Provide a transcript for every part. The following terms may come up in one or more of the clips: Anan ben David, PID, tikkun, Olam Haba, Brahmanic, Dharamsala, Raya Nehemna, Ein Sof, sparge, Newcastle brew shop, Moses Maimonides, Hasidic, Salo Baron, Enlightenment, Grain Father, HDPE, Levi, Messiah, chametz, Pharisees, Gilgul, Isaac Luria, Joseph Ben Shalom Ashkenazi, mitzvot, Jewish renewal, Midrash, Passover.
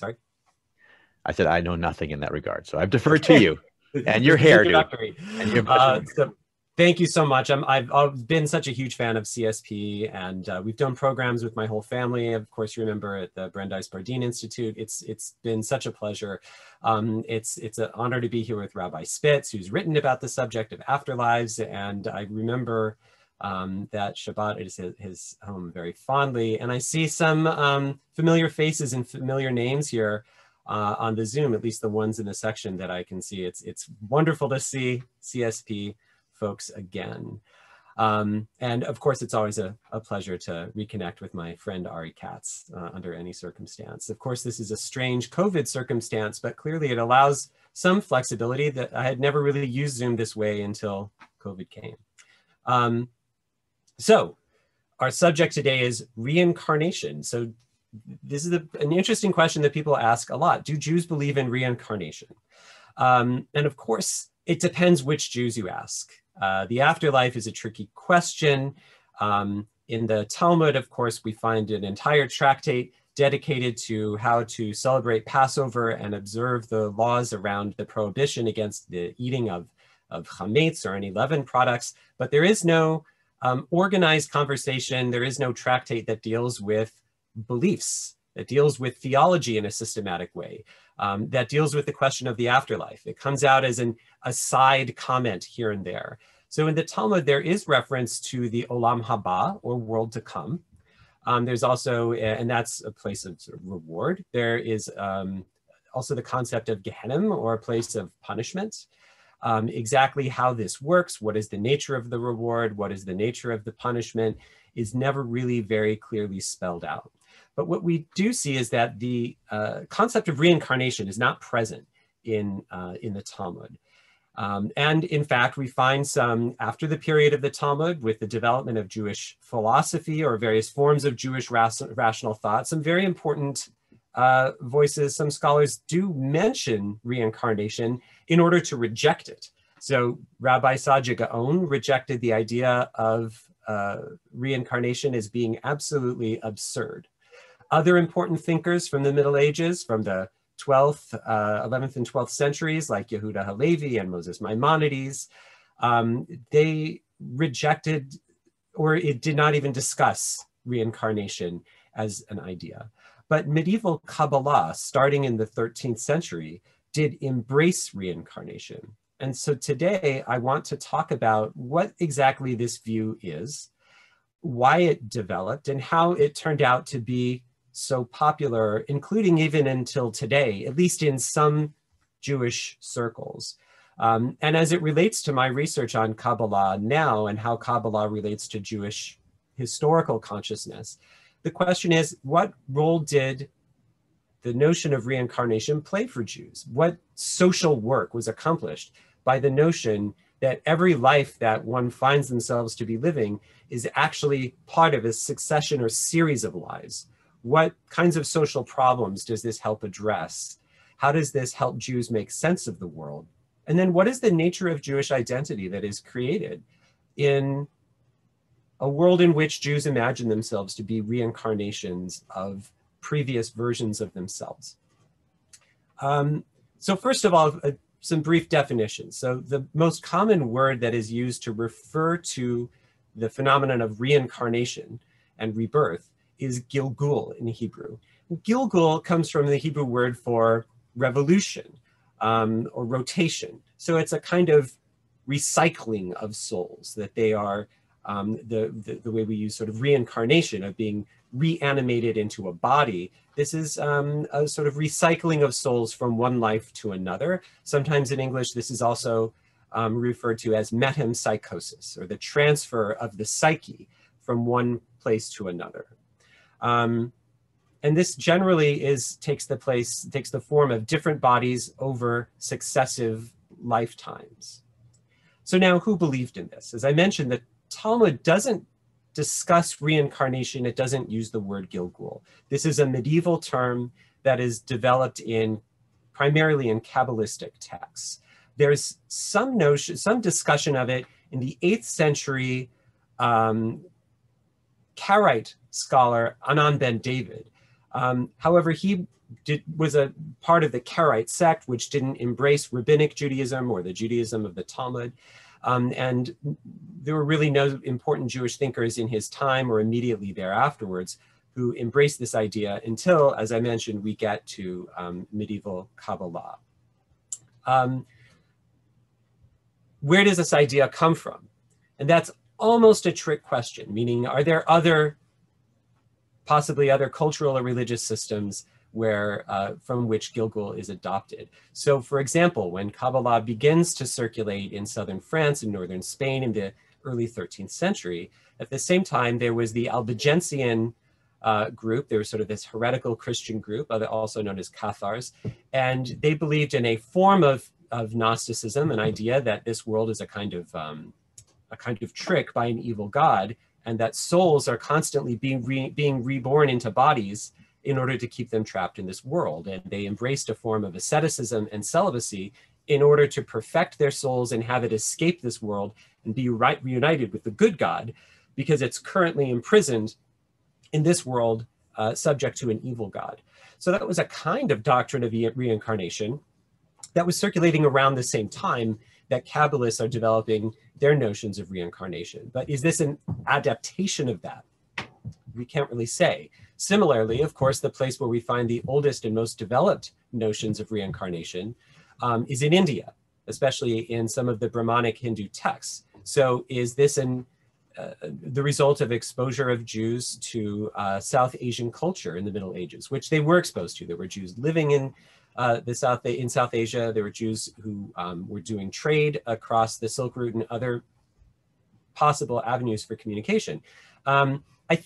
Sorry? I said, I know nothing in that regard. So I've deferred to you and your hairdo. And your so thank you so much. I've been such a huge fan of CSP, and we've done programs with my whole family. Of course, you remember at the Brandeis-Bardin Institute. It's been such a pleasure. It's an honor to be here with Rabbi Spitz, who's written about the subject of afterlives. And I remember that Shabbat is his home very fondly. And I see some familiar faces and familiar names here on the Zoom, at least the ones in the section that I can see. It's wonderful to see CSP folks again. And of course, it's always a pleasure to reconnect with my friend Ari Katz under any circumstance. Of course, this is a strange COVID circumstance, but clearly it allows some flexibility that I had never really used Zoom this way until COVID came. So our subject today is reincarnation. So this is an interesting question that people ask a lot. Do Jews believe in reincarnation? And of course, it depends which Jews you ask. The afterlife is a tricky question. In the Talmud, of course, we find an entire tractate dedicated to how to celebrate Passover and observe the laws around the prohibition against the eating of chametz or any leaven products. But there is no organized conversation. There is no tractate that deals with beliefs, that deals with theology in a systematic way, that deals with the question of the afterlife. It comes out as a side comment here and there. So in the Talmud, there is reference to the Olam Haba, or world to come. There's also, and that's a place of reward. There is also the concept of Gehenim, or a place of punishment. Exactly how this works, what is the nature of the reward, what is the nature of the punishment, is never really very clearly spelled out. But what we do see is that the concept of reincarnation is not present in the Talmud. And in fact, we find some, after the period of the Talmud, with the development of Jewish philosophy or various forms of Jewish rational thought, some very important voices, some scholars do mention reincarnation in order to reject it. So Rabbi Saadia Gaon rejected the idea of reincarnation as being absolutely absurd. Other important thinkers from the Middle Ages, from the 12th, 11th and 12th centuries, like Yehuda Halevi and Moses Maimonides, they rejected, or it did not even discuss reincarnation as an idea. But medieval Kabbalah, starting in the 13th century, did embrace reincarnation. And so today I want to talk about what exactly this view is, why it developed, and how it turned out to be so popular, including even until today, at least in some Jewish circles. And as it relates to my research on Kabbalah now and how Kabbalah relates to Jewish historical consciousness, the question is, what role did the notion of reincarnation play for Jews? What social work was accomplished by the notion that every life that one finds themselves to be living is actually part of a succession or series of lives? What kinds of social problems does this help address? How does this help Jews make sense of the world? And then what is the nature of Jewish identity that is created in a world in which Jews imagine themselves to be reincarnations of previous versions of themselves? So first of all, some brief definitions. So the most common word that is used to refer to the phenomenon of reincarnation and rebirth is Gilgul in Hebrew. Gilgul comes from the Hebrew word for revolution or rotation. So it's a kind of recycling of souls, that they are the way we use sort of reincarnation of being reanimated into a body. This is a sort of recycling of souls from one life to another. Sometimes in English, this is also referred to as metempsychosis, or the transfer of the psyche from one place to another. And this generally takes the form of different bodies over successive lifetimes. So now, who believed in this? As I mentioned, the Talmud doesn't discuss reincarnation. It doesn't use the word Gilgul. This is a medieval term that is developed primarily in Kabbalistic texts. There's some notion, some discussion of it in the 8th century Karaite scholar Anan ben David However, he was a part of the Karaite sect, which didn't embrace rabbinic Judaism or the Judaism of the Talmud. And there were really no important Jewish thinkers in his time or immediately thereafterwards who embraced this idea until, as I mentioned, we get to medieval Kabbalah. Where does this idea come from? And that's almost a trick question, meaning, are there other, possibly other cultural or religious systems where, from which Gilgul is adopted? So for example, when Kabbalah begins to circulate in southern France and northern Spain in the early 13th century, at the same time, there was the Albigensian group. There was sort of this heretical Christian group, also known as Cathars, and they believed in a form of Gnosticism, an idea that this world is a kind of trick by an evil god, and that souls are constantly being reborn into bodies in order to keep them trapped in this world. And they embraced a form of asceticism and celibacy in order to perfect their souls and have it escape this world and be reunited with the good God, because it's currently imprisoned in this world, subject to an evil God. So that was a kind of doctrine of reincarnation that was circulating around the same time that Kabbalists are developing their notions of reincarnation. But is this an adaptation of that? We can't really say. Similarly, of course, the place where we find the oldest and most developed notions of reincarnation is in India, especially in some of the Brahmanic Hindu texts. So is this the result of exposure of Jews to South Asian culture in the Middle Ages, which they were exposed to? There were Jews living in South Asia. There were Jews who were doing trade across the Silk Route and other possible avenues for communication. I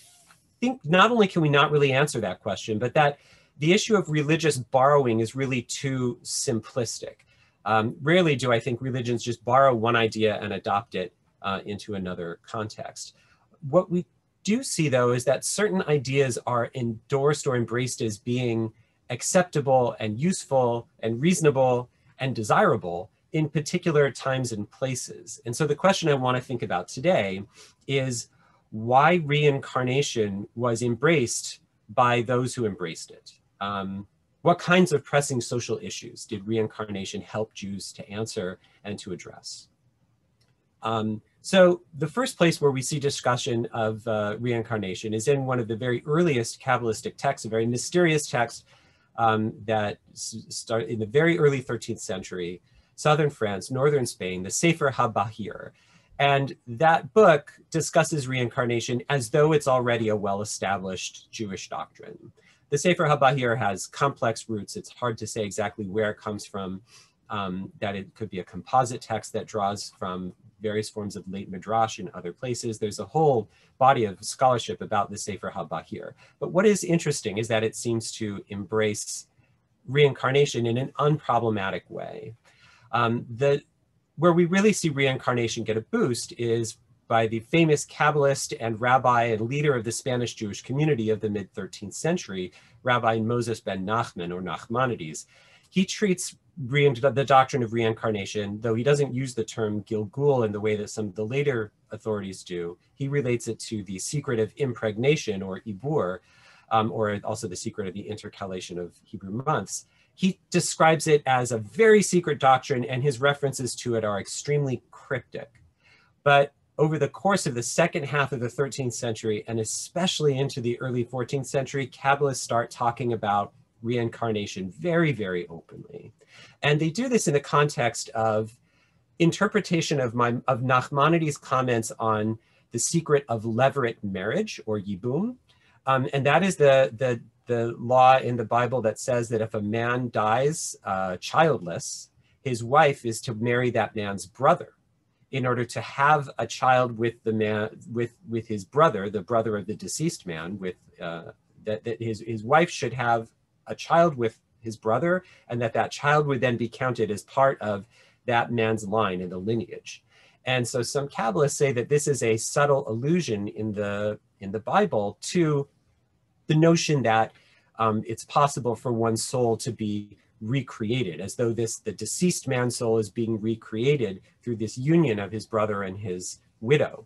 think not only can we not really answer that question, but that the issue of religious borrowing is really too simplistic. Rarely do I think religions just borrow one idea and adopt it into another context. What we do see, though, is that certain ideas are endorsed or embraced as being acceptable and useful and reasonable and desirable in particular times and places. And so the question I want to think about today is why reincarnation was embraced by those who embraced it. What kinds of pressing social issues did reincarnation help Jews to answer and to address? So the first place where we see discussion of reincarnation is in one of the very earliest Kabbalistic texts, a very mysterious text that started in the very early 13th century, southern France, northern Spain, the Sefer HaBahir. And that book discusses reincarnation as though it's already a well-established Jewish doctrine. The Sefer HaBahir has complex roots. It's hard to say exactly where it comes from, that it could be a composite text that draws from various forms of late Midrash and other places. There's a whole body of scholarship about the Sefer HaBahir. But what is interesting is that it seems to embrace reincarnation in an unproblematic way. Where we really see reincarnation get a boost is by the famous Kabbalist and rabbi and leader of the Spanish Jewish community of the mid-13th century, Rabbi Moses ben Nachman, or Nachmanides. He treats the doctrine of reincarnation, though he doesn't use the term Gilgul in the way that some of the later authorities do. He relates it to the secret of impregnation, or Ibur, or also the secret of the intercalation of Hebrew months. He describes it as a very secret doctrine, and his references to it are extremely cryptic. But over the course of the second half of the 13th century, and especially into the early 14th century, Kabbalists start talking about reincarnation very, very openly. And they do this in the context of interpretation of Nachmanides' comments on the secret of leveret marriage, or yibum. And that is the law in the Bible that says that if a man dies childless, his wife is to marry that man's brother in order to have a child with the man, with his brother, the brother of the deceased man, with that his wife should have a child with his brother, and that child would then be counted as part of that man's line in the lineage. And so some Kabbalists say that this is a subtle allusion in the Bible to the notion that it's possible for one's soul to be recreated, as though the deceased man's soul is being recreated through this union of his brother and his widow.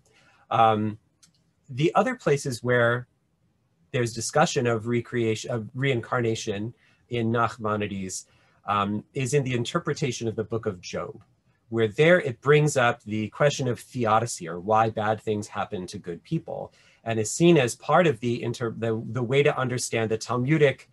The other places where there's discussion of recreation, of reincarnation in Nachmanides, is in the interpretation of the Book of Job, where there it brings up the question of theodicy, or why bad things happen to good people, and is seen as part of the way to understand the Talmudic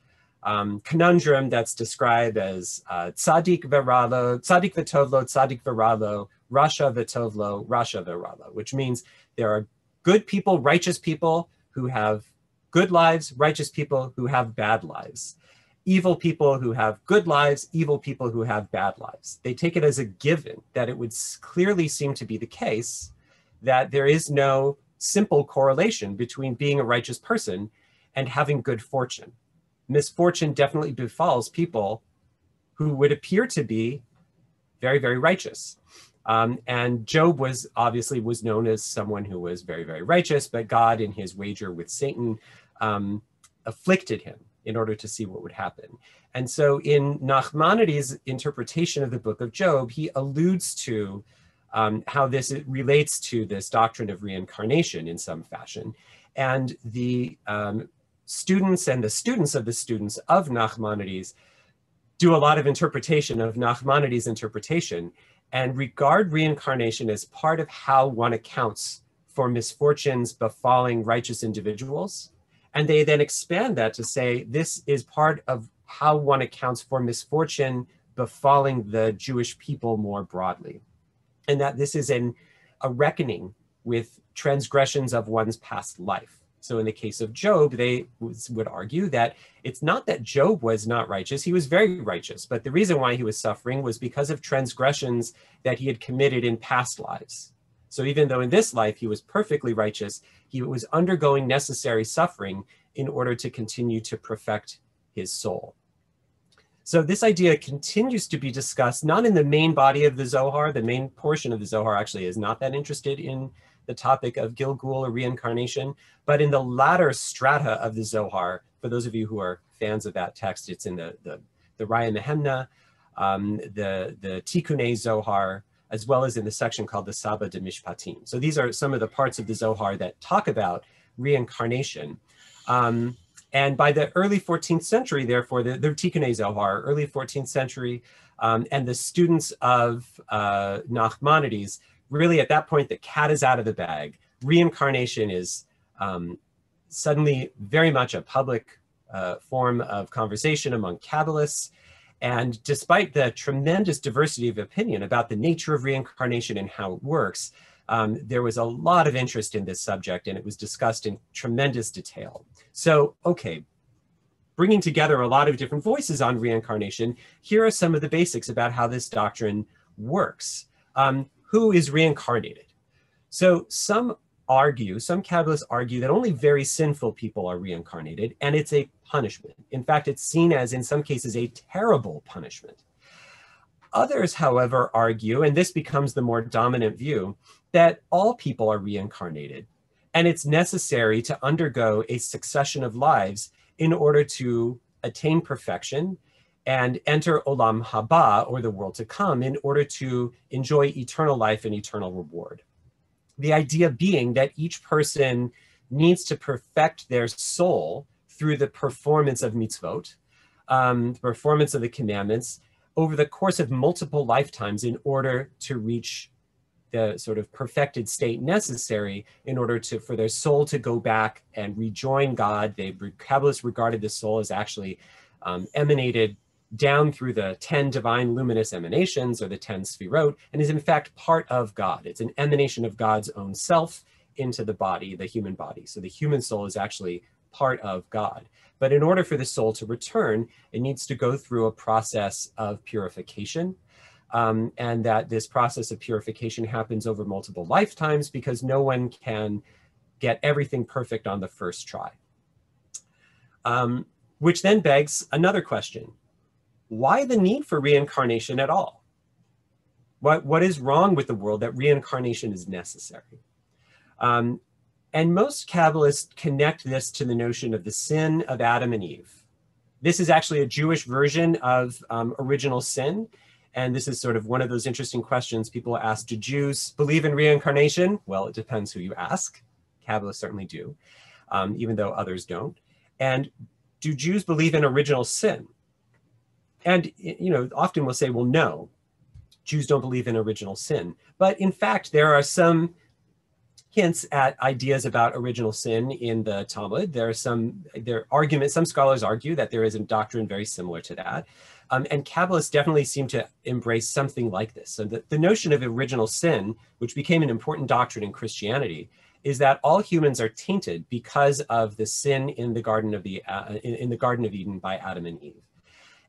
conundrum that's described as tzaddik v'tovlo, tzaddik v'ralo, rasha v'tovlo, rasha v'ralo, which means there are good people, righteous people who have good lives, righteous people who have bad lives, evil people who have good lives, evil people who have bad lives. They take it as a given that it would clearly seem to be the case that there is no simple correlation between being a righteous person and having good fortune. Misfortune definitely befalls people who would appear to be very, very righteous. And Job was obviously known as someone who was very, very righteous, but God, in his wager with Satan, afflicted him in order to see what would happen. And so in Nachmanides' interpretation of the Book of Job, he alludes to how this relates to this doctrine of reincarnation in some fashion. And the students of Nachmanides do a lot of interpretation of Nachmanides' interpretation and regard reincarnation as part of how one accounts for misfortunes befalling righteous individuals. And they then expand that to say, this is part of how one accounts for misfortune befalling the Jewish people more broadly. And that this is a reckoning with transgressions of one's past life. So in the case of Job, they would argue that it's not that Job was not righteous, he was very righteous, but the reason why he was suffering was because of transgressions that he had committed in past lives. So even though in this life he was perfectly righteous, he was undergoing necessary suffering in order to continue to perfect his soul. So this idea continues to be discussed, not in the main body of the Zohar. The main portion of the Zohar actually is not that interested in the topic of Gilgul or reincarnation, but in the latter strata of the Zohar, for those of you who are fans of that text, it's in the Raya Nehemna, the Tikkunei Zohar, as well as in the section called the Saba de Mishpatim. So these are some of the parts of the Zohar that talk about reincarnation. And by the early 14th century, therefore, the Tikkunei Zohar, early 14th century, and the students of Nachmanides, really at that point, the cat is out of the bag. Reincarnation is suddenly very much a public form of conversation among Kabbalists. And despite the tremendous diversity of opinion about the nature of reincarnation and how it works, there was a lot of interest in this subject, and it was discussed in tremendous detail. So, okay, bringing together a lot of different voices on reincarnation, here are some of the basics about how this doctrine works. Who is reincarnated? So some Kabbalists argue that only very sinful people are reincarnated, and it's a punishment. In fact, it's seen as, in some cases, a terrible punishment. Others, however, argue, and this becomes the more dominant view, that all people are reincarnated, and it's necessary to undergo a succession of lives in order to attain perfection and enter Olam Haba, or the world to come, in order to enjoy eternal life and eternal reward. The idea being that each person needs to perfect their soul through the performance of mitzvot, the performance of the commandments, over the course of multiple lifetimes in order to reach the sort of perfected state necessary in order to, for their soul to go back and rejoin God. Kabbalists regarded the soul as actually emanated down through the 10 divine luminous emanations, or the 10 sefirot, and is in fact part of God. It's an emanation of God's own self into the body, the human body. So the human soul is actually part of God. But in order for the soul to return, it needs to go through a process of purification, and that this process of purification happens over multiple lifetimes because no one can get everything perfect on the first try. Which then begs another question. Why the need for reincarnation at all? What is wrong with the world that reincarnation is necessary? And most Kabbalists connect this to the notion of the sin of Adam and Eve. This is actually a Jewish version of original sin. And this is sort of one of those interesting questions people ask. Do Jews believe in reincarnation? Well, it depends who you ask. Kabbalists certainly do, even though others don't. And do Jews believe in original sin? And, you know, often we'll say, well, no, Jews don't believe in original sin. But in fact, there are some hints at ideas about original sin in the Talmud. There are some scholars argue that there is a doctrine very similar to that. And Kabbalists definitely seem to embrace something like this. So the notion of original sin, which became an important doctrine in Christianity, is that all humans are tainted because of the sin in the Garden of Eden by Adam and Eve.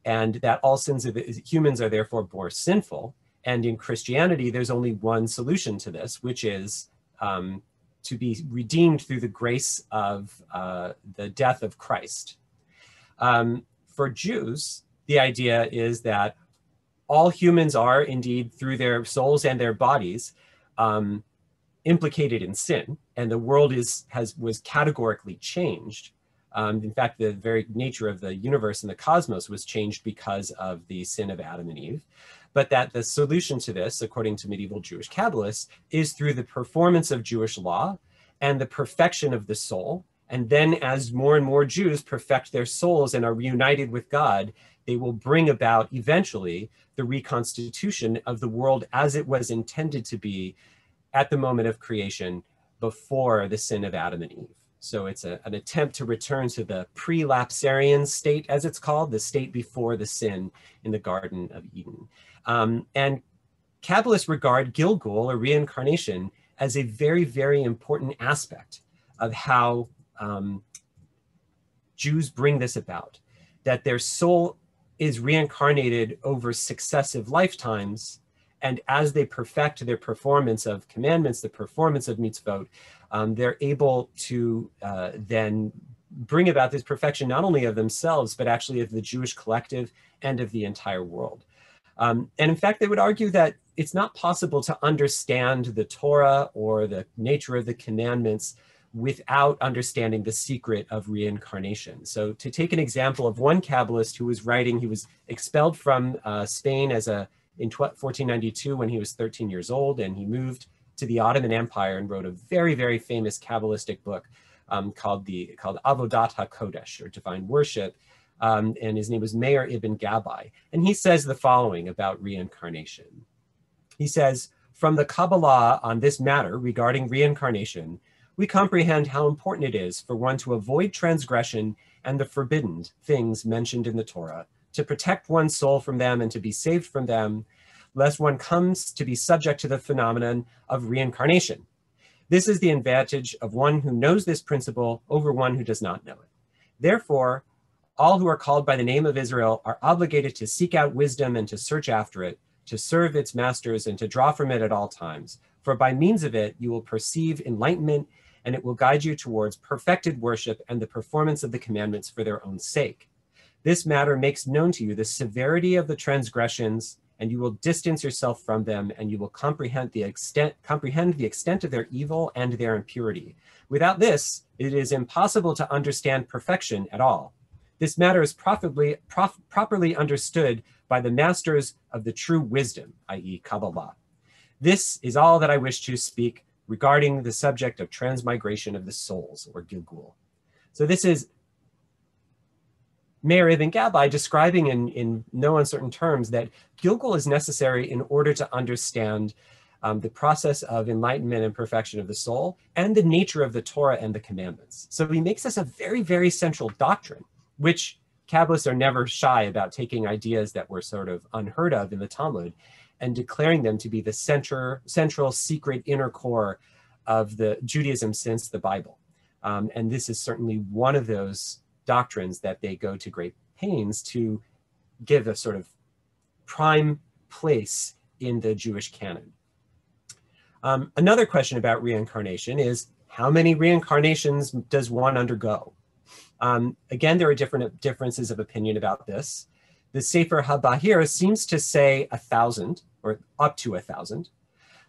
And that all sins of humans are therefore more sinful. And in Christianity, there's only one solution to this, which is to be redeemed through the grace of the death of Christ. For Jews, the idea is that all humans are indeed, through their souls and their bodies, implicated in sin, and the world was categorically changed. In fact, the very nature of the universe and the cosmos was changed because of the sin of Adam and Eve. But that the solution to this, according to medieval Jewish Kabbalists, is through the performance of Jewish law and the perfection of the soul. And then as more and more Jews perfect their souls and are reunited with God, they will bring about eventually the reconstitution of the world as it was intended to be at the moment of creation before the sin of Adam and Eve. So it's an attempt to return to the pre-lapsarian state, as it's called, the state before the sin in the Garden of Eden. And Kabbalists regard Gilgul, or reincarnation, as a very, very important aspect of how Jews bring this about, that their soul is reincarnated over successive lifetimes, and as they perfect their performance of commandments, the performance of mitzvot, they're able to then bring about this perfection, not only of themselves, but actually of the Jewish collective and of the entire world. And in fact, they would argue that it's not possible to understand the Torah or the nature of the commandments without understanding the secret of reincarnation. So to take an example of one Kabbalist who was writing, he was expelled from Spain in 1492 when he was 13 years old, and he moved to the Ottoman Empire and wrote a very, very famous Kabbalistic book called Avodat HaKodesh, or Divine Worship, and his name was Meir ibn Gabbai. And he says the following about reincarnation. He says, "From the Kabbalah on this matter regarding reincarnation, we comprehend how important it is for one to avoid transgression and the forbidden things mentioned in the Torah, to protect one's soul from them and to be saved from them, lest one comes to be subject to the phenomenon of reincarnation. This is the advantage of one who knows this principle over one who does not know it. Therefore, all who are called by the name of Israel are obligated to seek out wisdom and to search after it, to serve its masters and to draw from it at all times. For by means of it, you will perceive enlightenment, and it will guide you towards perfected worship and the performance of the commandments for their own sake. This matter makes known to you the severity of the transgressions, and you will distance yourself from them, and you will comprehend the extent of their evil and their impurity. Without this, it is impossible to understand perfection at all. This matter is properly understood by the masters of the true wisdom, i.e. Kabbalah. This is all that I wish to speak regarding the subject of transmigration of the souls, or Gilgul." So this is Meir ibn Gabbai describing in no uncertain terms that Gilgul is necessary in order to understand the process of enlightenment and perfection of the soul and the nature of the Torah and the commandments. So he makes this a very, very central doctrine, which Kabbalists are never shy about taking ideas that were sort of unheard of in the Talmud and declaring them to be the central secret inner core of the Judaism since the Bible. And this is certainly one of those doctrines that they go to great pains to give a sort of prime place in the Jewish canon. Another question about reincarnation is, how many reincarnations does one undergo? Again, there are different differences of opinion about this. The Sefer HaBahir seems to say 1,000, or up to 1,000.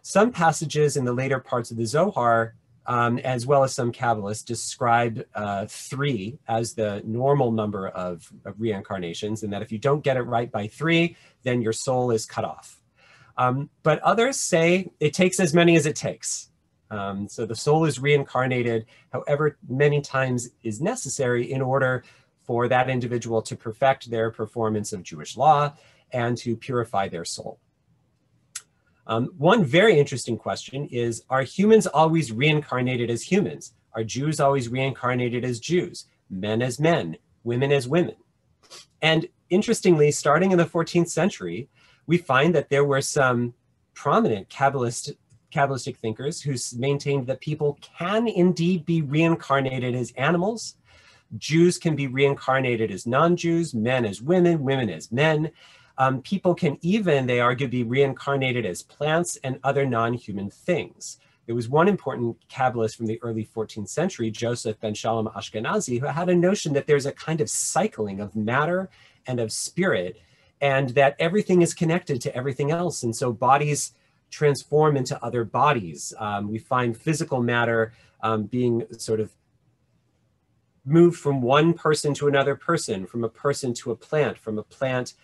Some passages in the later parts of the Zohar, as well as some Kabbalists, describe 3 as the normal number of reincarnations, and that if you don't get it right by 3, then your soul is cut off. But others say it takes as many as it takes. So the soul is reincarnated however many times is necessary in order for that individual to perfect their performance of Jewish law and to purify their soul. One very interesting question is, are humans always reincarnated as humans? Are Jews always reincarnated as Jews? Men as men, women as women? And interestingly, starting in the 14th century, we find that there were some prominent Kabbalistic thinkers who maintained that people can indeed be reincarnated as animals. Jews can be reincarnated as non-Jews, men as women, women as men. People can even, they argue, be reincarnated as plants and other non-human things. There was one important Kabbalist from the early 14th century, Joseph ben Shalom Ashkenazi, who had a notion that there's a kind of cycling of matter and of spirit, and that everything is connected to everything else. And so bodies transform into other bodies. We find physical matter being sort of moved from one person to another person, from a person to a plant, from a plant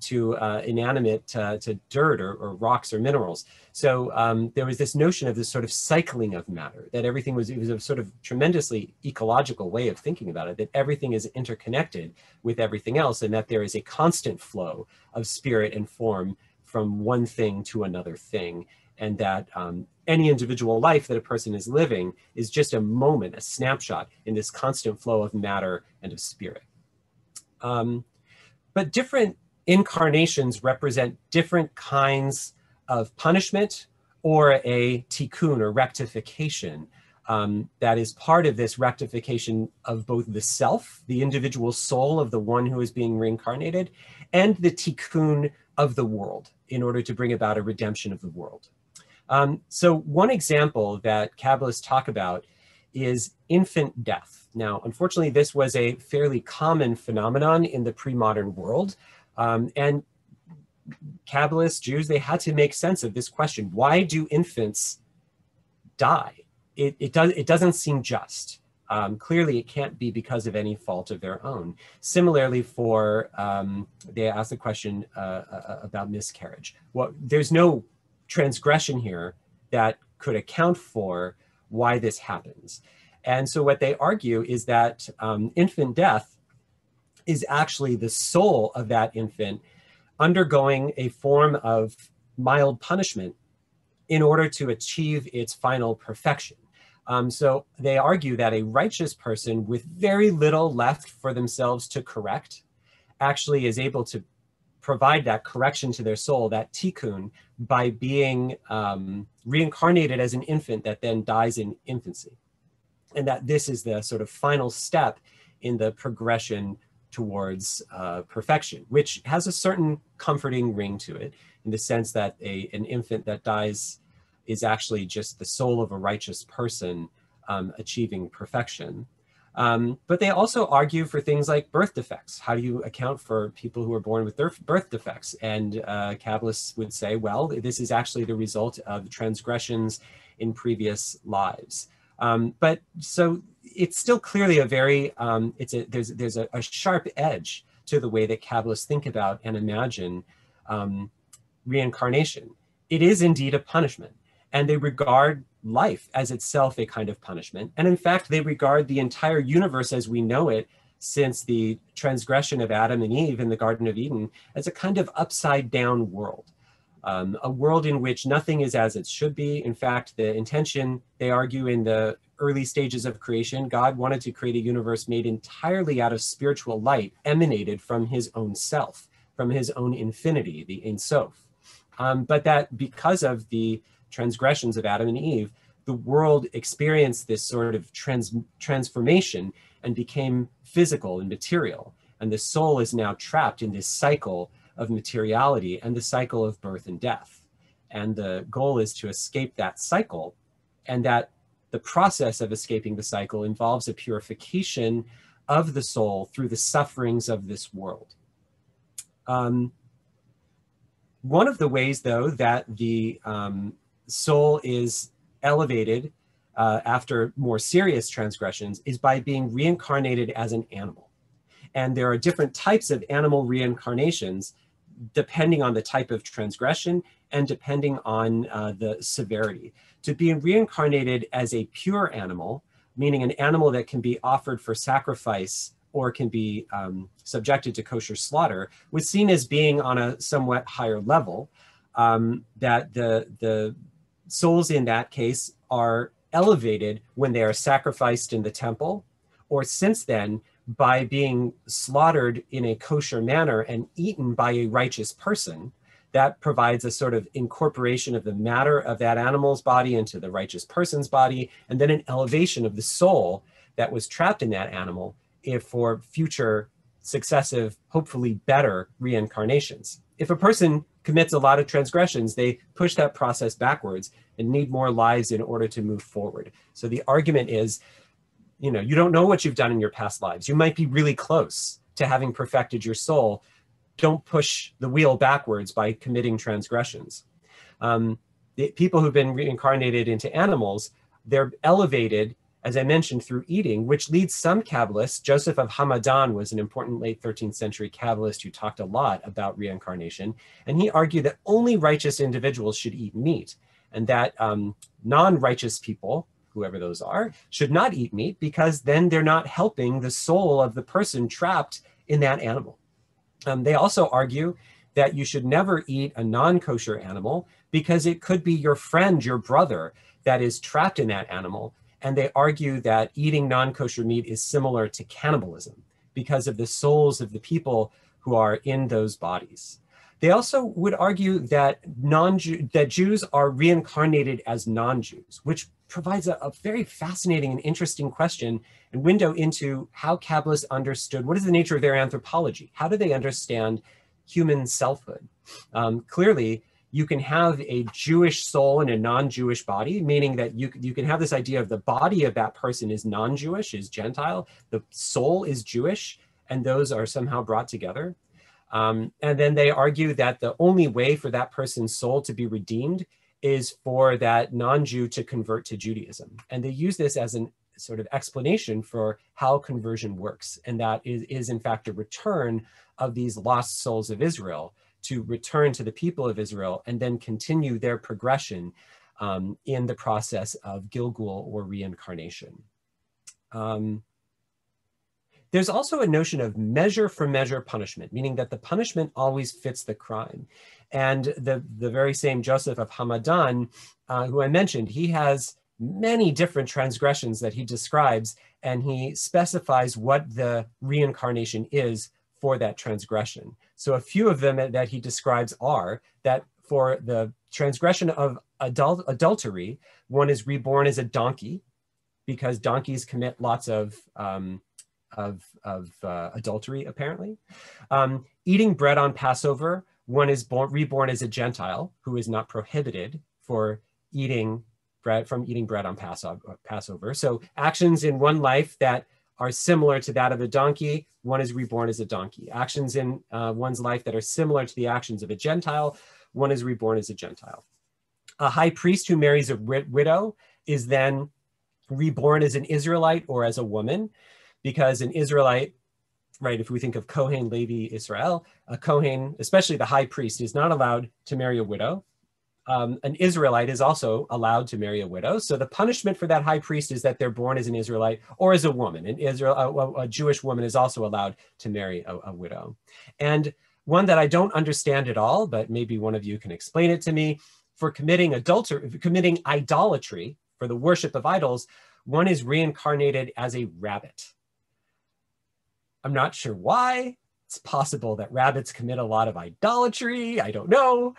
to inanimate, to dirt or rocks or minerals. So there was this notion of this sort of cycling of matter, that everything was, it was a sort of tremendously ecological way of thinking about it, that everything is interconnected with everything else, and that there is a constant flow of spirit and form from one thing to another thing, and that any individual life that a person is living is just a moment, a snapshot in this constant flow of matter and of spirit. But different incarnations represent different kinds of punishment or a tikkun or rectification that is part of this rectification of both the self, the individual soul of the one who is being reincarnated, and the tikkun of the world in order to bring about a redemption of the world. So one example that Kabbalists talk about is infant death. Now, unfortunately, this was a fairly common phenomenon in the pre-modern world. And Kabbalists, Jews, they had to make sense of this question. Why do infants die? It doesn't seem just. Clearly, it can't be because of any fault of their own. Similarly, for they asked the question about miscarriage. Well, there's no transgression here that could account for why this happens. And so what they argue is that infant death is actually the soul of that infant undergoing a form of mild punishment in order to achieve its final perfection. So they argue that a righteous person with very little left for themselves to correct actually is able to provide that correction to their soul, that tikkun, by being reincarnated as an infant that then dies in infancy. And that this is the sort of final step in the progression towards perfection, which has a certain comforting ring to it, in the sense that an infant that dies is actually just the soul of a righteous person achieving perfection. But they also argue for things like birth defects. How do you account for people who are born with birth defects? And Kabbalists would say, well, this is actually the result of transgressions in previous lives. But so it's still clearly a very, there's a sharp edge to the way that Kabbalists think about and imagine reincarnation. It is indeed a punishment, and they regard life as itself a kind of punishment. And in fact, they regard the entire universe as we know it since the transgression of Adam and Eve in the Garden of Eden as a kind of upside down world, a world in which nothing is as it should be. In fact, the intention, they argue, in the early stages of creation, God wanted to create a universe made entirely out of spiritual light emanated from his own self, from his own infinity, the Ein Sof. But that because of the transgressions of Adam and Eve, the world experienced this sort of transformation and became physical and material. And the soul is now trapped in this cycle of materiality and the cycle of birth and death. And the goal is to escape that cycle, and that the process of escaping the cycle involves a purification of the soul through the sufferings of this world. One of the ways, though, that the soul is elevated after more serious transgressions is by being reincarnated as an animal. And there are different types of animal reincarnations depending on the type of transgression and depending on the severity. To be reincarnated as a pure animal, meaning an animal that can be offered for sacrifice or can be subjected to kosher slaughter, was seen as being on a somewhat higher level, that the souls in that case are elevated when they are sacrificed in the temple, or since then by being slaughtered in a kosher manner and eaten by a righteous person. That provides a sort of incorporation of the matter of that animal's body into the righteous person's body, and then an elevation of the soul that was trapped in that animal if for future successive, hopefully better reincarnations. If a person commits a lot of transgressions, they push that process backwards and need more lives in order to move forward. So the argument is, you know, you don't know what you've done in your past lives. You might be really close to having perfected your soul. Don't push the wheel backwards by committing transgressions. The people who've been reincarnated into animals, they're elevated, as I mentioned, through eating, which leads some Kabbalists. Joseph of Hamadan was an important late 13th century Kabbalist who talked a lot about reincarnation. And he argued that only righteous individuals should eat meat, and that non-righteous people, whoever those are, should not eat meat, because then they're not helping the soul of the person trapped in that animal. They also argue that you should never eat a non-kosher animal, because it could be your friend, your brother, that is trapped in that animal. And they argue that eating non-kosher meat is similar to cannibalism because of the souls of the people who are in those bodies. They also would argue that Jews are reincarnated as non-Jews, which provides a very fascinating and interesting question and window into how Kabbalists understood, what is the nature of their anthropology? How do they understand human selfhood? Clearly, you can have a Jewish soul in a non-Jewish body, meaning that you can have this idea of the body of that person is non-Jewish, is Gentile, the soul is Jewish, and those are somehow brought together. And then they argue that the only way for that person's soul to be redeemed is for that non-Jew to convert to Judaism. And they use this as an sort of explanation for how conversion works. And that is in fact a return of these lost souls of Israel to return to the people of Israel and then continue their progression in the process of Gilgul or reincarnation. There's also a notion of measure for measure punishment, meaning that the punishment always fits the crime. And the very same Joseph of Hamadan, who I mentioned, he has many different transgressions that he describes, and he specifies what the reincarnation is for that transgression. So a few of them that he describes are that for the transgression of adultery, one is reborn as a donkey, because donkeys commit lots of adultery, apparently. Eating bread on Passover, one is reborn as a Gentile who is not prohibited for eating bread, from eating bread on Passover. So actions in one life that are similar to that of a donkey, one is reborn as a donkey. Actions in one's life that are similar to the actions of a Gentile, one is reborn as a Gentile. A high priest who marries a widow is then reborn as an Israelite or as a woman, because an Israelite, right, if we think of Kohen, Levi, Israel, a Kohen, especially the high priest, is not allowed to marry a widow. An Israelite is also allowed to marry a widow. So the punishment for that high priest is that they're born as an Israelite or as a woman. A Jewish woman is also allowed to marry a widow. And one that I don't understand at all, but maybe one of you can explain it to me, for committing adultery, committing idolatry, for the worship of idols, one is reincarnated as a rabbit. I'm not sure why. It's possible that rabbits commit a lot of idolatry. I don't know.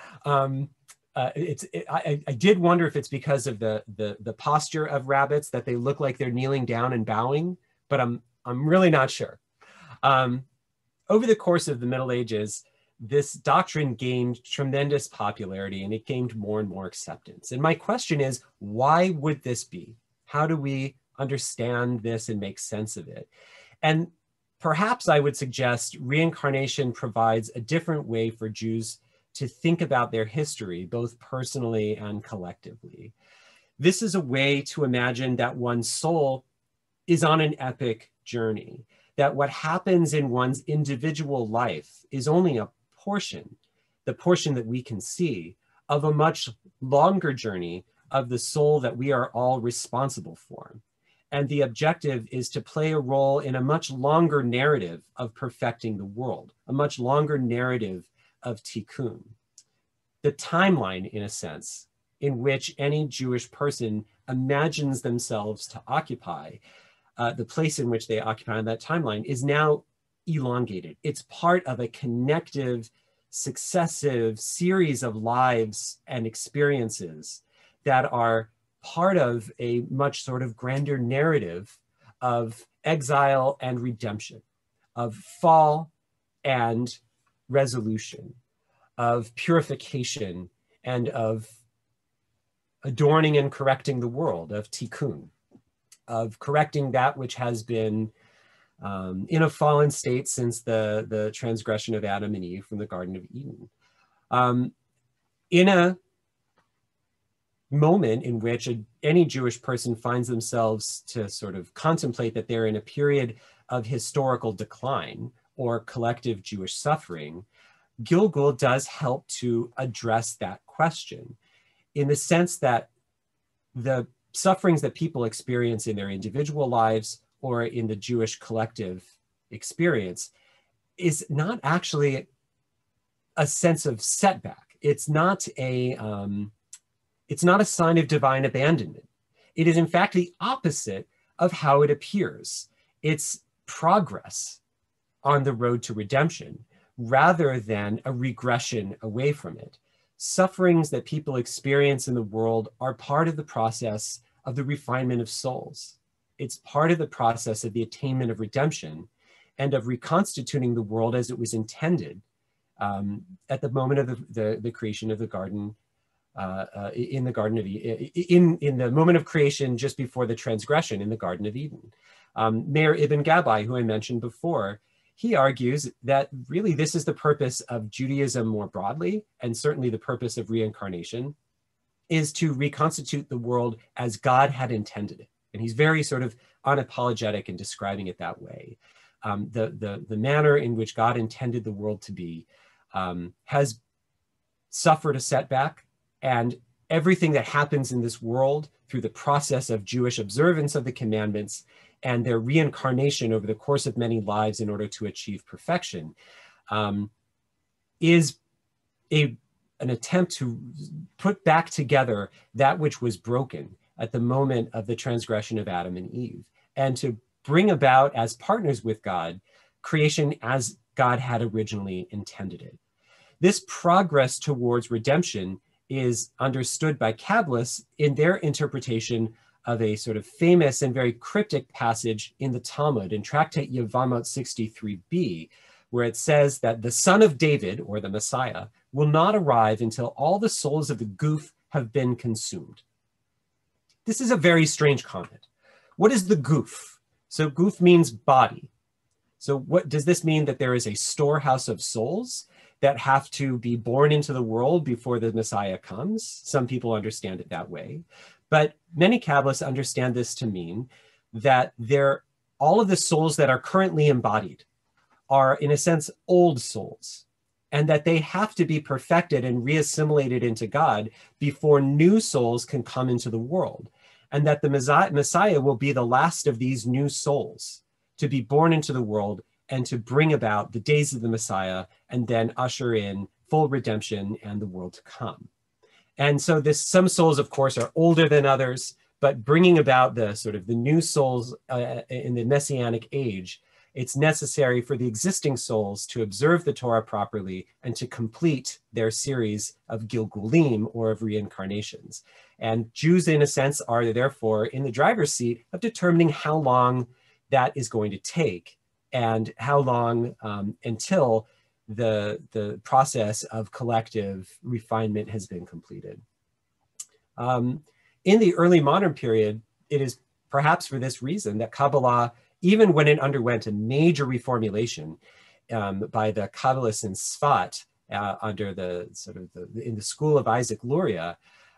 I did wonder if it's because of the posture of rabbits, that they look like they're kneeling down and bowing, but I'm really not sure. Over the course of the Middle Ages, this doctrine gained tremendous popularity and it gained more and more acceptance. And my question is, why would this be? How do we understand this and make sense of it? And perhaps I would suggest reincarnation provides a different way for Jews to think about their history, both personally and collectively. This is a way to imagine that one's soul is on an epic journey, that what happens in one's individual life is only a portion the portion that we can see of a much longer journey of the soul that we are all responsible for. And the objective is to play a role in a much longer narrative of perfecting the world, a much longer narrative of tikkun. The timeline, in a sense, in which any Jewish person imagines themselves to occupy, the place in which they occupy on that timeline is now elongated. It's part of a connective, successive series of lives and experiences that are part of a much sort of grander narrative of exile and redemption, of fall and resolution, of purification and of adorning and correcting the world, of tikkun, of correcting that which has been in a fallen state since the transgression of Adam and Eve from the Garden of Eden. In a moment in which any Jewish person finds themselves to sort of contemplate that they're in a period of historical decline or collective Jewish suffering, Gilgul does help to address that question in the sense that the sufferings that people experience in their individual lives or in the Jewish collective experience is not actually a sense of setback. It's not a sign of divine abandonment. It is in fact the opposite of how it appears. It's progress on the road to redemption rather than a regression away from it. Sufferings that people experience in the world are part of the process of the refinement of souls. It's part of the process of the attainment of redemption and of reconstituting the world as it was intended at the moment of the creation of the garden, in the Garden of Eden, in the moment of creation just before the transgression in the Garden of Eden. Meir ibn Gabbai, who I mentioned before, he argues that really this is the purpose of Judaism more broadly, and certainly the purpose of reincarnation, is to reconstitute the world as God had intended it. And he's very sort of unapologetic in describing it that way. The manner in which God intended the world to be has suffered a setback, and everything that happens in this world through the process of Jewish observance of the commandments and their reincarnation over the course of many lives in order to achieve perfection is an attempt to put back together that which was broken at the moment of the transgression of Adam and Eve, and to bring about, as partners with God, creation as God had originally intended it. This progress towards redemption is understood by Kabbalists in their interpretation of a sort of famous and very cryptic passage in the Talmud, in Tractate Yevamot 63b, where it says that the son of David, or the Messiah, will not arrive until all the souls of the goof have been consumed. This is a very strange comment. What is the goof? So goof means body. So what does this mean, that there is a storehouse of souls that have to be born into the world before the Messiah comes? Some people understand it that way. But many Kabbalists understand this to mean that all of the souls that are currently embodied are, in a sense, old souls, and that they have to be perfected and reassimilated into God before new souls can come into the world, and that the Messiah will be the last of these new souls to be born into the world and to bring about the days of the Messiah and then usher in full redemption and the world to come. And so some souls, of course, are older than others, but bringing about the sort of the new souls in the Messianic age, it's necessary for the existing souls to observe the Torah properly and to complete their series of Gilgulim, or of reincarnations. And Jews, in a sense, are therefore in the driver's seat of determining how long that is going to take, and how long until the process of collective refinement has been completed. In the early modern period, it is perhaps for this reason that Kabbalah, even when it underwent a major reformulation by the Kabbalists in Sfat under the sort of in the school of Isaac Luria,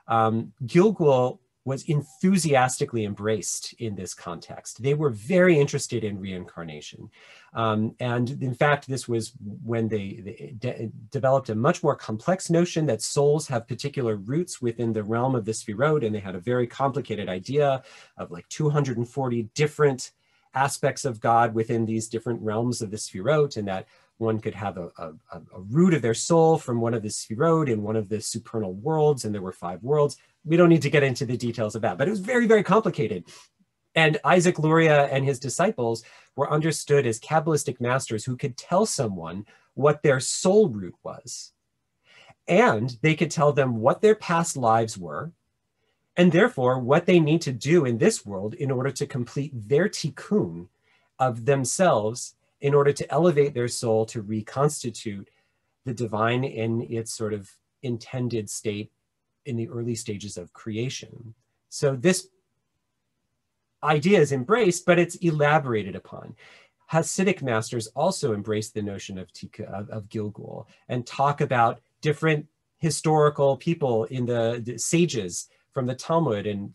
Gilgul was enthusiastically embraced in this context. They were very interested in reincarnation. And in fact, this was when they developed a much more complex notion that souls have particular roots within the realm of the sefirot, and they had a very complicated idea of like 240 different aspects of God within these different realms of the sefirot, and that one could have a root of their soul from one of the sefirot in one of the supernal worlds, and there were 5 worlds. We don't need to get into the details of that, but it was very, very complicated. And Isaac Luria and his disciples were understood as Kabbalistic masters who could tell someone what their soul root was. And they could tell them what their past lives were, and therefore what they need to do in this world in order to complete their tikkun of themselves in order to elevate their soul to reconstitute the divine in its sort of intended state in the early stages of creation. So this idea is embraced, but it's elaborated upon. Hasidic masters also embrace the notion of Gilgul and talk about different historical people in the sages from the Talmud and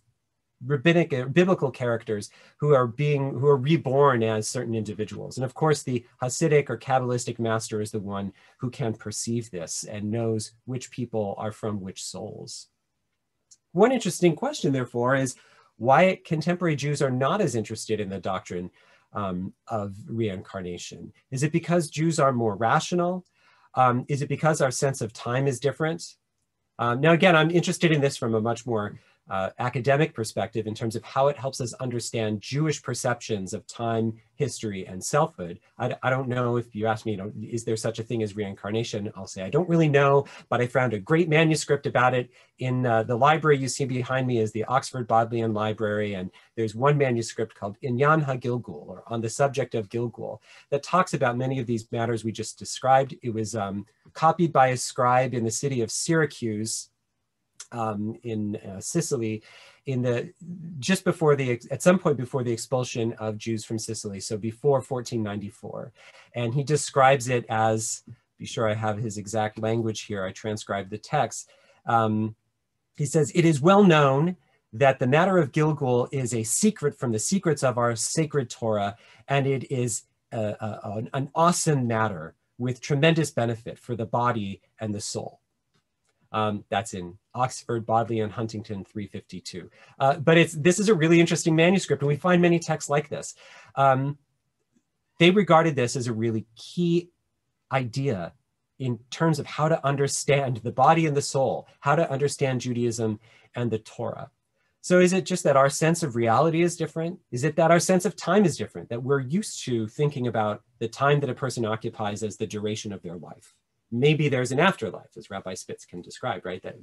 rabbinic biblical characters who are reborn as certain individuals. And of course, the Hasidic or Kabbalistic master is the one who can perceive this and knows which people are from which souls. One interesting question, therefore, is why contemporary Jews are not as interested in the doctrine of reincarnation. Is it because Jews are more rational? Is it because our sense of time is different? Now, again, I'm interested in this from a much more academic perspective in terms of how it helps us understand Jewish perceptions of time, history, and selfhood. I don't know if you ask me, you know, is there such a thing as reincarnation? I'll say, I don't really know, but I found a great manuscript about it in the library you see behind me is the Oxford Bodleian Library, and there's one manuscript called Inyan HaGilgul, or On the Subject of Gilgul, that talks about many of these matters we just described. It was copied by a scribe in the city of Syracuse, in Sicily, at some point before the expulsion of Jews from Sicily, so before 1494. And he describes it as, be sure I have his exact language here, I transcribed the text. He says, "It is well known that the matter of Gilgul is a secret from the secrets of our sacred Torah, and it is an awesome matter with tremendous benefit for the body and the soul." That's in Oxford Bodleian Huntington 352. But this is a really interesting manuscript, and we find many texts like this. They regarded this as a really key idea in terms of how to understand the body and the soul, how to understand Judaism and the Torah. So is it just that our sense of reality is different? Is it that our sense of time is different, that we're used to thinking about the time that a person occupies as the duration of their life? Maybe there's an afterlife, as Rabbi Spitz can describe, right? That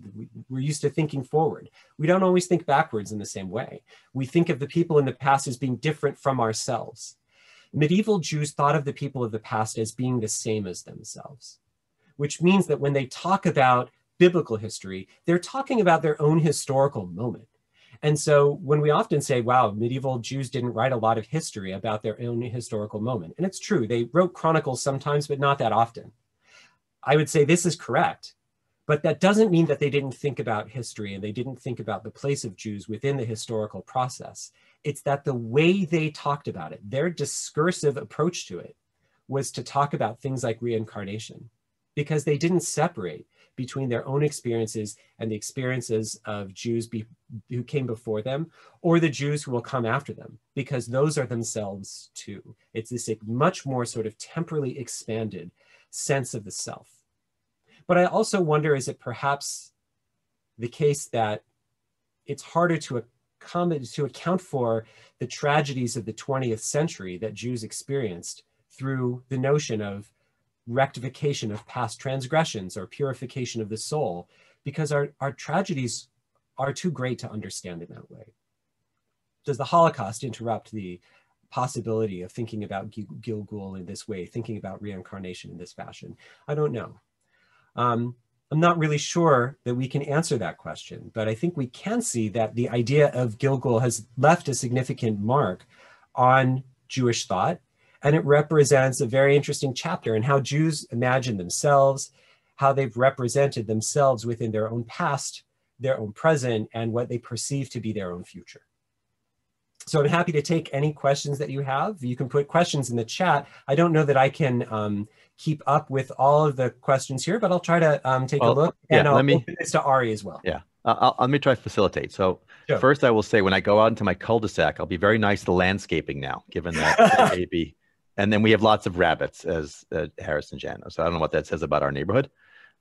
we're used to thinking forward. We don't always think backwards in the same way. We think of the people in the past as being different from ourselves. Medieval Jews thought of the people of the past as being the same as themselves, which means that when they talk about biblical history, they're talking about their own historical moment. And so when we often say, wow, medieval Jews didn't write a lot of history about their own historical moment, and it's true, they wrote chronicles sometimes, but not that often. I would say this is correct, but that doesn't mean that they didn't think about history and they didn't think about the place of Jews within the historical process. It's that the way they talked about it, their discursive approach to it, was to talk about things like reincarnation, because they didn't separate between their own experiences and the experiences of Jews who came before them, or the Jews who will come after them, because those are themselves too. It's this much more sort of temporally expanded sense of the self. But I also wonder, is it perhaps the case that it's harder to account for the tragedies of the 20th century that Jews experienced through the notion of rectification of past transgressions or purification of the soul, because our tragedies are too great to understand in that way? Does the Holocaust interrupt the possibility of thinking about Gilgul in this way, thinking about reincarnation in this fashion? I don't know. I'm not really sure that we can answer that question, but I think we can see that the idea of Gilgul has left a significant mark on Jewish thought, and it represents a very interesting chapter in how Jews imagine themselves, how they've represented themselves within their own past, their own present and what they perceive to be their own future. So I'm happy to take any questions that you have. You can put questions in the chat. I don't know that I can keep up with all of the questions here, but I'll try to take a look. Yeah, and I'll open this to Ari as well. Yeah, let me try to facilitate. So sure. First I will say, when I go out into my cul-de-sac, I'll be very nice to landscaping now, given that maybe. And then we have lots of rabbits, as Harris and Jana. So I don't know what that says about our neighborhood.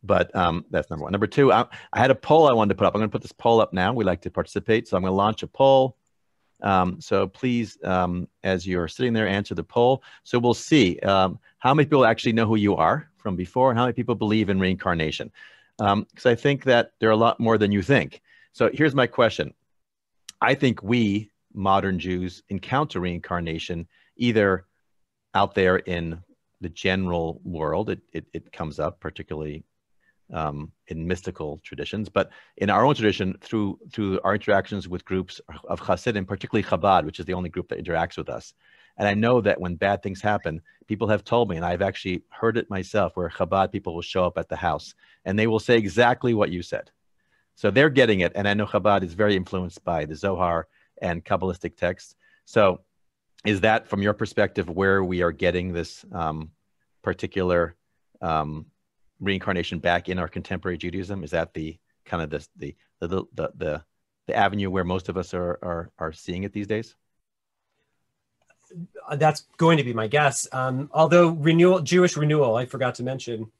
But that's number one. Number two, I had a poll I wanted to put up. I'm going to put this poll up now. We like to participate. So I'm going to launch a poll. So please, as you're sitting there, answer the poll. So we'll see how many people actually know who you are from before and how many people believe in reincarnation. Because I think that there are a lot more than you think. So here's my question. I think we, modern Jews, encounter reincarnation either out there in the general world. It comes up, particularly in mystical traditions, but in our own tradition, through our interactions with groups of Hasidim, particularly Chabad, which is the only group that interacts with us. And I know that when bad things happen, people have told me, and I've actually heard it myself, where Chabad people will show up at the house and they will say exactly what you said. So they're getting it. And I know Chabad is very influenced by the Zohar and Kabbalistic texts. So is that, from your perspective, where we are getting this particular reincarnation back in our contemporary Judaism? Is that the kind of the avenue where most of us are seeing it these days? That's going to be my guess. Although Jewish renewal, I forgot to mention,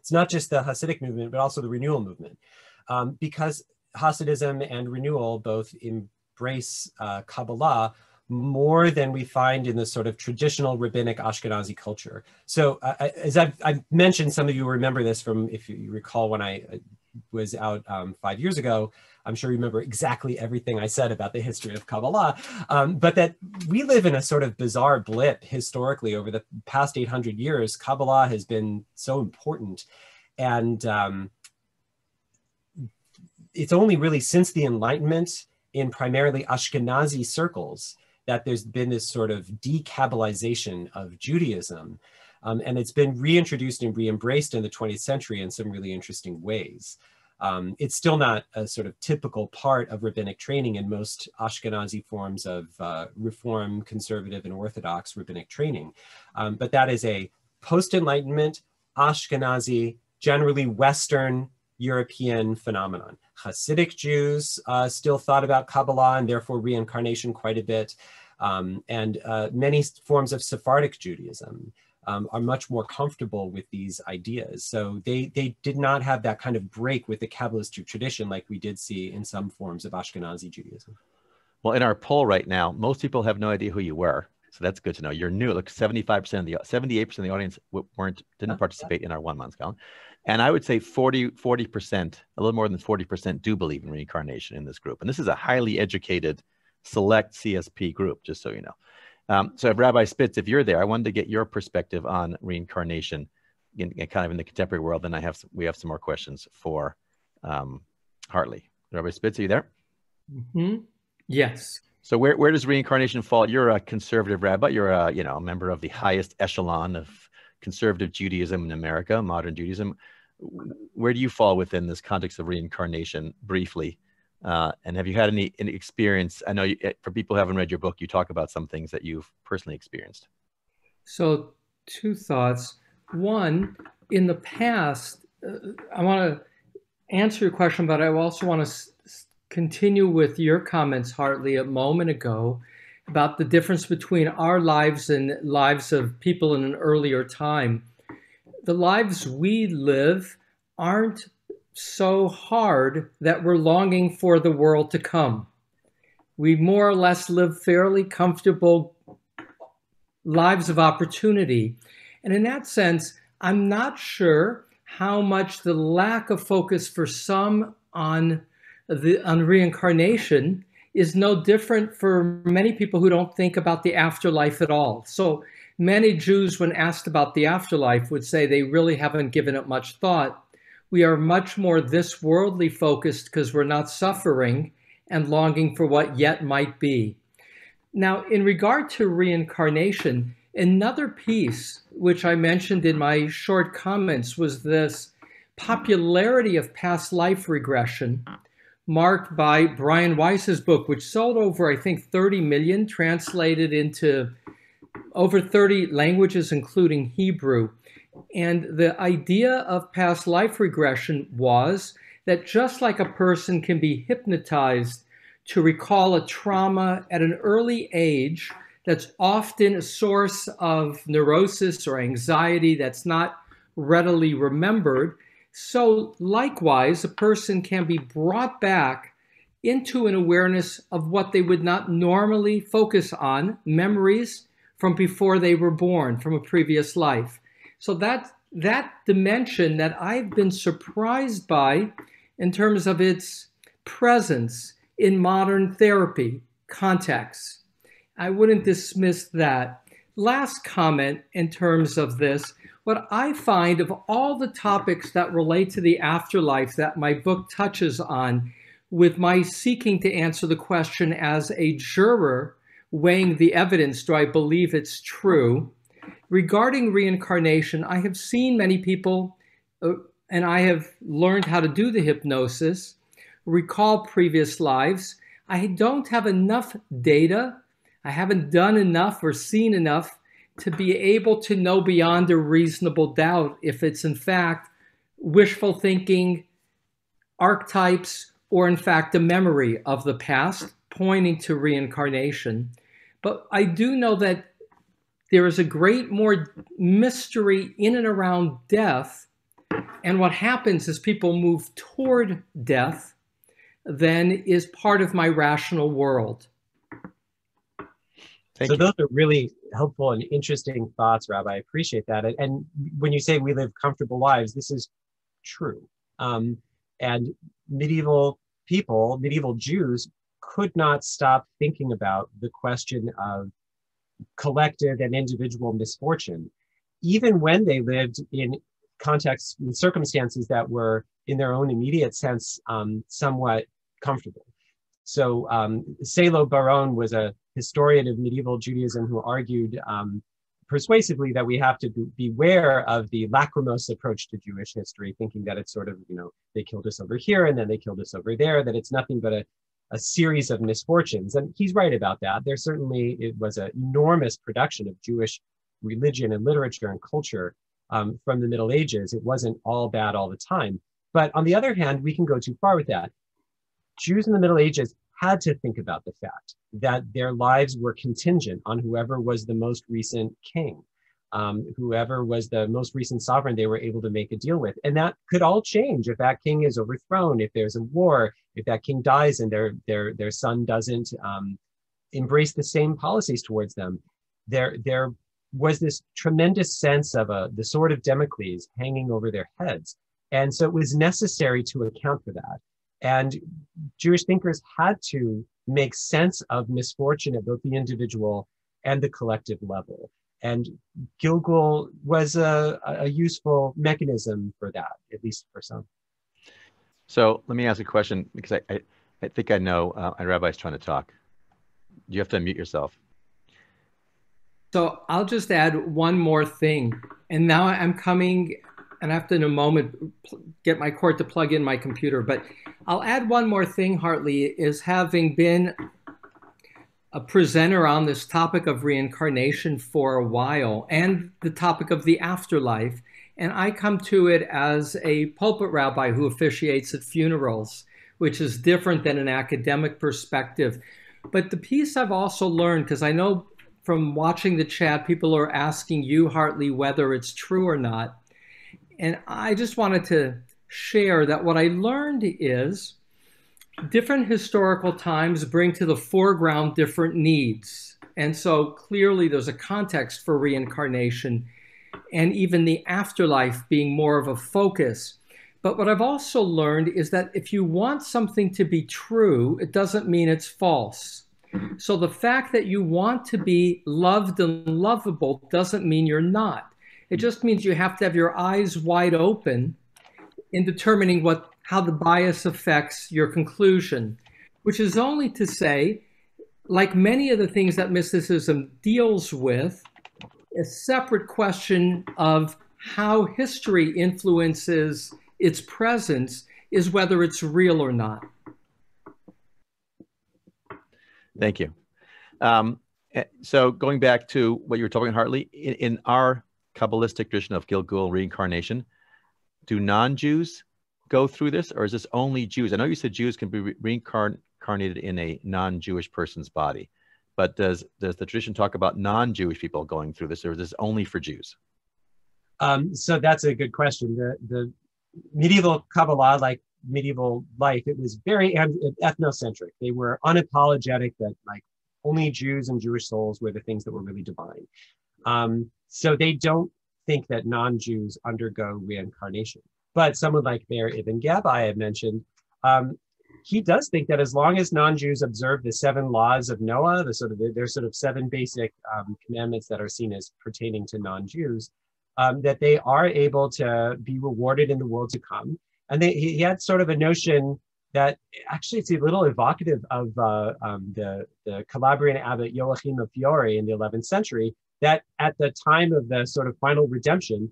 it's not just the Hasidic movement, but also the renewal movement, because Hasidism and renewal both embrace Kabbalah more than we find in the sort of traditional rabbinic Ashkenazi culture. So as I've mentioned, some of you remember this from, if you recall, when I was out 5 years ago, I'm sure you remember exactly everything I said about the history of Kabbalah, but that we live in a sort of bizarre blip historically. Over the past 800 years, Kabbalah has been so important. And it's only really since the Enlightenment in primarily Ashkenazi circles that there's been this sort of de-Kabbalization of Judaism. And it's been reintroduced and re-embraced in the 20th century in some really interesting ways. It's still not a sort of typical part of rabbinic training in most Ashkenazi forms of Reform, Conservative, and Orthodox rabbinic training. But that is a post-Enlightenment, Ashkenazi, generally Western European phenomenon. Hasidic Jews still thought about Kabbalah and therefore reincarnation quite a bit. And many forms of Sephardic Judaism are much more comfortable with these ideas. So they did not have that kind of break with the Kabbalistic tradition like we did see in some forms of Ashkenazi Judaism. Well, in our poll right now, most people have no idea who you were. So that's good to know. You're new. Look, 78% of the audience didn't participate in our 1 month column. And I would say 40%, a little more than 40% do believe in reincarnation in this group. And this is a highly educated, select CSP group, just so you know. So if Rabbi Spitz, if you're there, I wanted to get your perspective on reincarnation in the contemporary world. Then we have some more questions for Hartley. Rabbi Spitz, are you there? Mm-hmm. Yes. So where does reincarnation fall? You're a conservative rabbi. You're a member of the highest echelon of conservative Judaism in America, modern Judaism. Where do you fall within this context of reincarnation, briefly? And have you had any experience? I know for people who haven't read your book, you talk about some things that you've personally experienced. So two thoughts. One, in the past, I want to answer your question, but I also want to continue with your comments, Hartley, a moment ago about the difference between our lives and lives of people in an earlier time. The lives we live aren't so hard that we're longing for the world to come. We more or less live fairly comfortable lives of opportunity. And in that sense, I'm not sure how much the lack of focus for some on reincarnation is no different for many people who don't think about the afterlife at all. So many Jews, when asked about the afterlife, would say they really haven't given it much thought. We are much more this worldly focused because we're not suffering and longing for what yet might be. Now, in regard to reincarnation, another piece which I mentioned in my short comments was this popularity of past life regression, marked by Brian Weiss's book, which sold over, I think, 30 million, translated into over 30 languages, including Hebrew. And the idea of past life regression was that just like a person can be hypnotized to recall a trauma at an early age that's often a source of neurosis or anxiety that's not readily remembered, so likewise, a person can be brought back into an awareness of what they would not normally focus on, memories from before they were born, from a previous life. So that dimension that I've been surprised by in terms of its presence in modern therapy contexts. I wouldn't dismiss that. Last comment in terms of this, what I find of all the topics that relate to the afterlife that my book touches on, with my seeking to answer the question as a juror weighing the evidence, do I believe it's true? Regarding reincarnation, I have seen many people, and I have learned how to do the hypnosis, recall previous lives. I don't have enough data. I haven't done enough or seen enough to be able to know beyond a reasonable doubt if it's in fact wishful thinking, archetypes, or in fact a memory of the past pointing to reincarnation. But I do know that there is a great more mystery in and around death, and what happens is people move toward death than is part of my rational world. Thank you. Those are really helpful and interesting thoughts, Rabbi. I appreciate that. And when you say we live comfortable lives, this is true. And medieval people, medieval Jews, could not stop thinking about the question of collective and individual misfortune, even when they lived in contexts and circumstances that were, in their own immediate sense, somewhat comfortable. So Salo Baron was a historian of medieval Judaism who argued persuasively that we have to beware of the lachrymose approach to Jewish history, thinking that it's sort of, you know, they killed us over here and then they killed us over there, that it's nothing but a series of misfortunes. And he's right about that. There certainly, it was an enormous production of Jewish religion and literature and culture from the Middle Ages. It wasn't all bad all the time. But on the other hand, we can go too far with that. Jews in the Middle Ages had to think about the fact that their lives were contingent on whoever was the most recent king, whoever was the most recent sovereign they were able to make a deal with. And that could all change if that king is overthrown, if there's a war, if that king dies and their son doesn't embrace the same policies towards them. There was this tremendous sense of the sword of Damocles hanging over their heads. And so it was necessary to account for that. And Jewish thinkers had to make sense of misfortune at both the individual and the collective level. And Gilgul was a useful mechanism for that, at least for some. So let me ask a question, because I think I know a rabbi's trying to talk. You have to unmute yourself. So I'll just add one more thing. And now I'm coming, and I have to in a moment get my cord to plug in my computer, but I'll add one more thing, Hartley, is having been a presenter on this topic of reincarnation for a while and the topic of the afterlife, and I come to it as a pulpit rabbi who officiates at funerals, which is different than an academic perspective. But the piece I've also learned, because I know from watching the chat, people are asking you, Hartley, whether it's true or not. And I just wanted to share that what I learned is different historical times bring to the foreground different needs. And so clearly there's a context for reincarnation and even the afterlife being more of a focus. But what I've also learned is that if you want something to be true, it doesn't mean it's false. So the fact that you want to be loved and lovable doesn't mean you're not. It just means you have to have your eyes wide open in determining how the bias affects your conclusion, which is only to say, like many of the things that mysticism deals with, a separate question of how history influences its presence is whether it's real or not. Thank you. So going back to what you were talking, Hartley, in our Kabbalistic tradition of Gilgul reincarnation, do non-Jews go through this, or is this only Jews? I know you said Jews can be reincarnated in a non-Jewish person's body, but does the tradition talk about non-Jewish people going through this, or is this only for Jews? So that's a good question. The medieval Kabbalah, like medieval life, it was very ethnocentric. They were unapologetic that like only Jews and Jewish souls were the things that were really divine. So they don't think that non-Jews undergo reincarnation. But someone like Meir ibn Gabbai had mentioned, he does think that as long as non-Jews observe the 7 laws of Noah, there's sort of 7 basic commandments that are seen as pertaining to non-Jews, that they are able to be rewarded in the world to come. And he had sort of a notion that actually it's a little evocative of the Calabrian abbot Joachim of Fiore in the 11th century, that at the time of the sort of final redemption,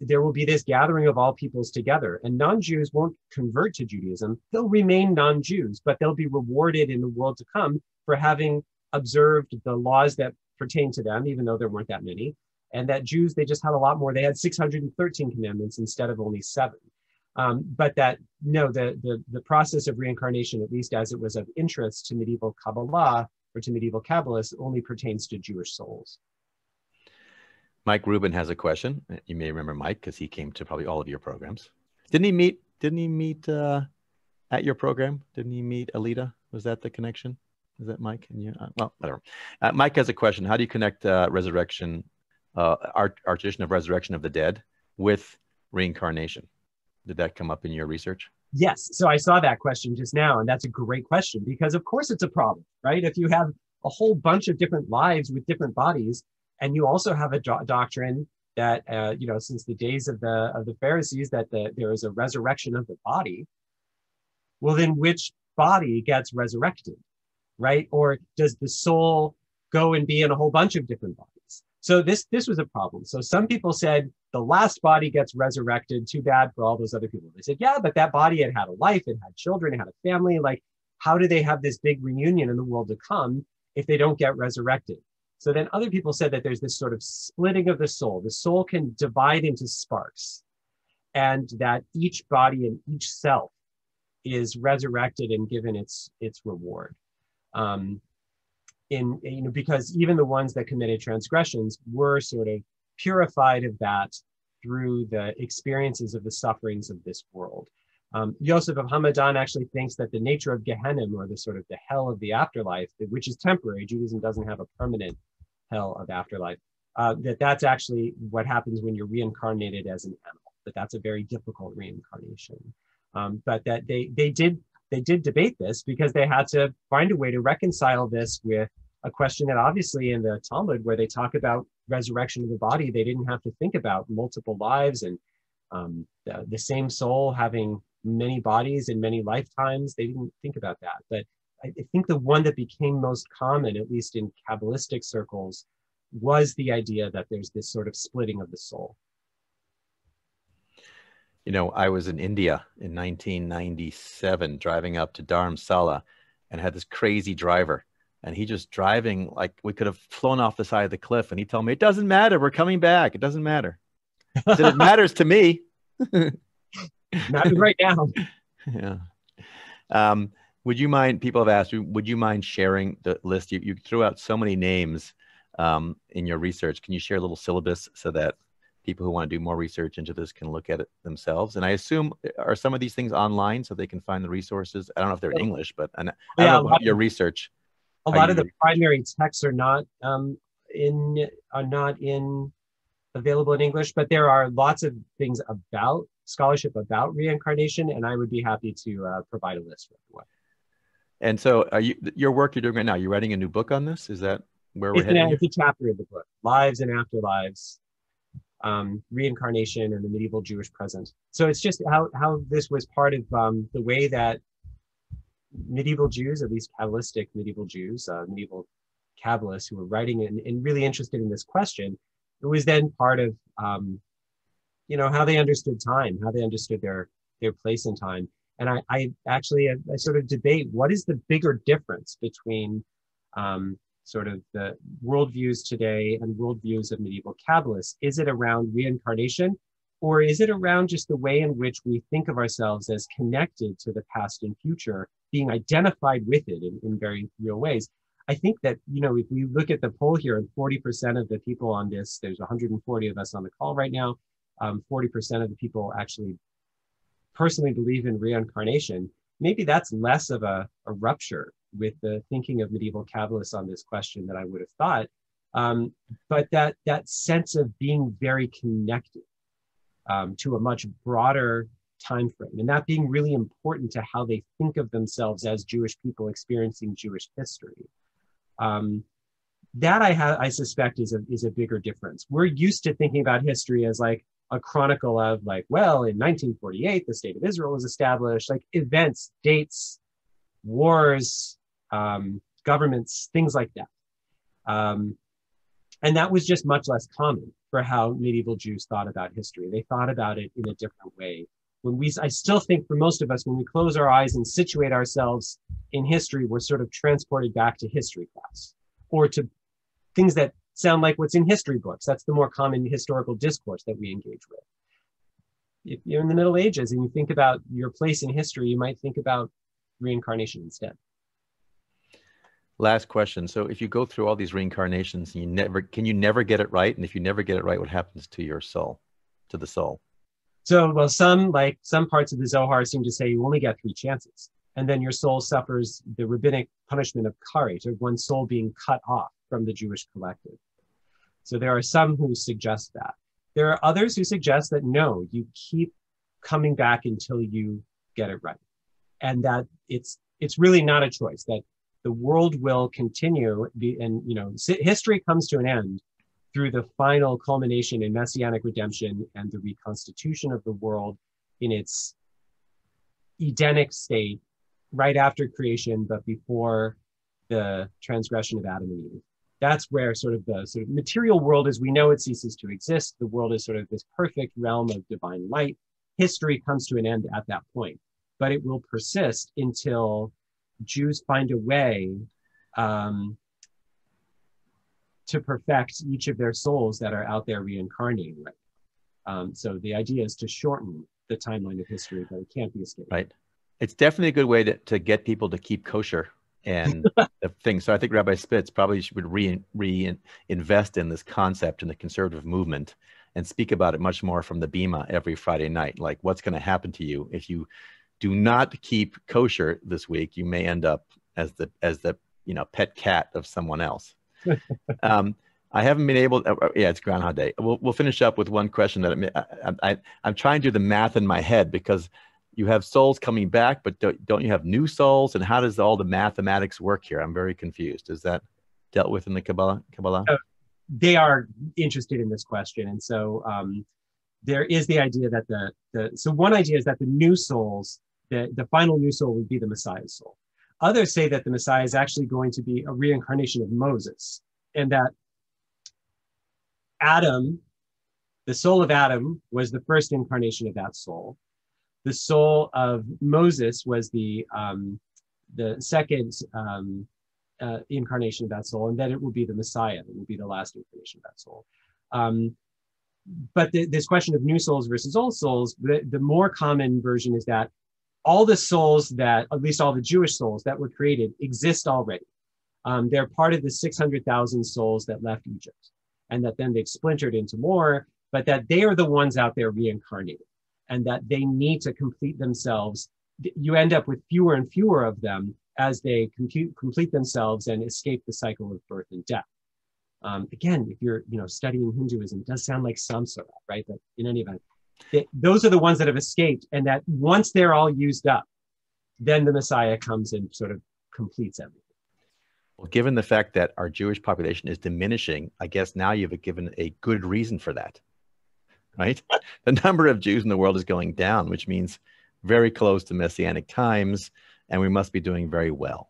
there will be this gathering of all peoples together, and non-Jews won't convert to Judaism. They'll remain non-Jews, but they'll be rewarded in the world to come for having observed the laws that pertain to them, even though there weren't that many. And that Jews, they just had a lot more. They had 613 commandments instead of only 7. But that, no, the process of reincarnation, at least as it was of interest to medieval Kabbalah or to medieval Kabbalists, only pertains to Jewish souls. Mike Rubin has a question. You may remember Mike because he came to probably all of your programs. Didn't he meet at your program? Didn't he meet Alita? Was that the connection? Is that Mike? And you? Well, whatever. Mike has a question. How do you connect resurrection, our tradition of resurrection of the dead, with reincarnation? Did that come up in your research? Yes. So I saw that question just now, and that's a great question because, of course, it's a problem, right? If you have a whole bunch of different lives with different bodies, and you also have a doctrine that, you know, since the days of the Pharisees, that there is a resurrection of the body. Well, then which body gets resurrected, right? Or does the soul go and be in a whole bunch of different bodies? So this was a problem. So some people said the last body gets resurrected, too bad for all those other people. They said, yeah, but that body had a life, it had children, it had a family. Like, how do they have this big reunion in the world to come if they don't get resurrected? So then other people said that there's this sort of splitting of the soul. The soul can divide into sparks, and that each body and each self is resurrected and given its reward. You know, because even the ones that committed transgressions were sort of purified of that through the experiences of the sufferings of this world. Joseph of Hamadan actually thinks that the nature of Gehenim, or the sort of the hell of the afterlife, which is temporary, Judaism doesn't have a permanent hell of afterlife, that's actually what happens when you're reincarnated as an animal, but that's a very difficult reincarnation. But that they did debate this because they had to find a way to reconcile this with a question that obviously in the Talmud, where they talk about resurrection of the body, they didn't have to think about multiple lives and the same soul having many bodies in many lifetimes. They didn't think about that. But I think the one that became most common, at least in Kabbalistic circles, was the idea that there's this sort of splitting of the soul. You know, I was in India in 1997 driving up to Dharamsala, and had this crazy driver. And he just driving like we could have flown off the side of the cliff. And he told me, it doesn't matter. We're coming back. It doesn't matter. I said, it matters to me. Not right now. Yeah. Would you mind, people have asked, would you mind sharing the list? You threw out so many names in your research. Can you share a little syllabus so that people who want to do more research into this can look at it themselves? And I assume, are some of these things online so they can find the resources? I don't know if they're in English, but I don't know about your research. A lot of the primary texts are not available in English, but there are lots of things about scholarship about reincarnation, and I would be happy to provide a list for everyone. And so, are you, your work you're doing right now, you're writing a new book on this? Is that where we're heading? It's a chapter of the book, Lives and Afterlives, Reincarnation and the Medieval Jewish Present. So it's just how this was part of the way that medieval Jews, at least Kabbalistic medieval Jews, medieval Kabbalists who were writing and really interested in this question, it was then part of, you know, how they understood time, how they understood their place in time. And I actually, I sort of debate, what is the bigger difference between sort of the worldviews today and worldviews of medieval Kabbalists? Is it around reincarnation, or is it around just the way in which we think of ourselves as connected to the past and future, being identified with it in very real ways? I think that, you know, if we look at the poll here, and 40% of the people on this, there's 140 of us on the call right now, 40% of the people actually personally believe in reincarnation. Maybe that's less of a rupture with the thinking of medieval Kabbalists on this question that I would have thought, but that sense of being very connected to a much broader time frame, and that being really important to how they think of themselves as Jewish people experiencing Jewish history. That I suspect is a bigger difference. We're used to thinking about history as like a chronicle of like, well, in 1948, the state of Israel was established, like events, dates, wars, governments, things like that. And that was just much less common for how medieval Jews thought about history. They thought about it in a different way. I still think for most of us, when we close our eyes and situate ourselves in history, we're sort of transported back to history class or to things that sound like what's in history books. That's the more common historical discourse that we engage with. If you're in the Middle Ages and you think about your place in history, you might think about reincarnation instead. Last question. So if you go through all these reincarnations, and can you never get it right? And if you never get it right, what happens to your soul, to the soul? So, well, some parts of the Zohar seem to say you only get 3 chances, and then your soul suffers the rabbinic punishment of Karaite, or one's soul being cut off from the Jewish collective. So there are some who suggest that. There are others who suggest that no, you keep coming back until you get it right, and that it's really not a choice, that the world will continue, and you know, history comes to an end through the final culmination in Messianic redemption and the reconstitution of the world in its Edenic state right after creation, but before the transgression of Adam and Eve. That's where sort of the sort of material world as we know it ceases to exist. The world is sort of this perfect realm of divine light. History comes to an end at that point, but it will persist until Jews find a way to perfect each of their souls that are out there reincarnating. Right? So the idea is to shorten the timeline of history, but it can't be escaped. Right. It's definitely a good way to get people to keep kosher and things. So I think Rabbi Spitz probably would reinvest in this concept in the conservative movement and speak about it much more from the Bima every Friday night. Like, what's going to happen to you if you do not keep kosher this week? You may end up as the you know, pet cat of someone else. I haven't been able to, yeah, it's Groundhog Day. We'll finish up with one question that I'm trying to do the math in my head, because you have souls coming back, but don't you have new souls? And how does all the mathematics work here? I'm very confused. Is that dealt with in the Kabbalah? They are interested in this question. And so there is the idea that so one idea is that the new souls, the final new soul would be the Messiah's soul. Others say that the Messiah is actually going to be a reincarnation of Moses, and that Adam, the soul of Adam, was the first incarnation of that soul. The soul of Moses was the second incarnation of that soul, and that it will be the Messiah that will be the last incarnation of that soul. But this question of new souls versus old souls, the more common version is that all the souls that, at least all the Jewish souls that were created, exist already. They're part of the 600,000 souls that left Egypt, and that then they've splintered into more, but that they are the ones out there reincarnated, and that they need to complete themselves. You end up with fewer and fewer of them as they complete themselves and escape the cycle of birth and death. Again, if you're studying Hinduism, it does sound like samsara, right? But in any event, those are the ones that have escaped, and that once they're all used up, then the Messiah comes and sort of completes everything. Well, given the fact that our Jewish population is diminishing, I guess now you've given a good reason for that, right? The number of Jews in the world is going down, which means very close to Messianic times, and we must be doing very well.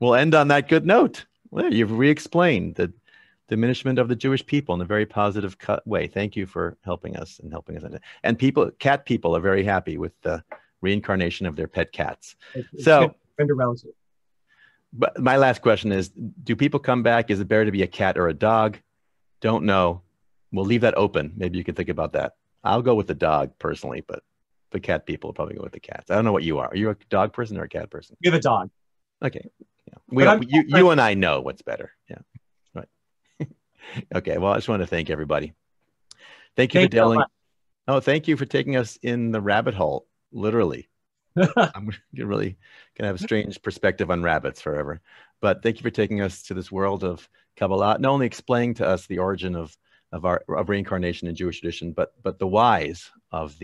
We'll end on that good note. Well, you've re-explained the diminishment of the Jewish people in a very positive way. Thank you for helping us and helping us. And people, cat people, are very happy with the reincarnation of their pet cats. So, But my last question is, do people come back? Is it better to be a cat or a dog? Don't know. We'll leave that open. Maybe you could think about that. I'll go with the dog personally, but the cat people will probably go with the cats. I don't know what you are. Are you a dog person or a cat person? You're the dog. Okay. Yeah. You and I know what's better. Yeah. Right. Okay. Well, I just want to thank everybody. Thank you for telling. Oh, thank you for taking us in the rabbit hole. Literally. I'm really going to have a strange perspective on rabbits forever. But thank you for taking us to this world of Kabbalah, not only explaining to us the origin of reincarnation in Jewish tradition, but the whys of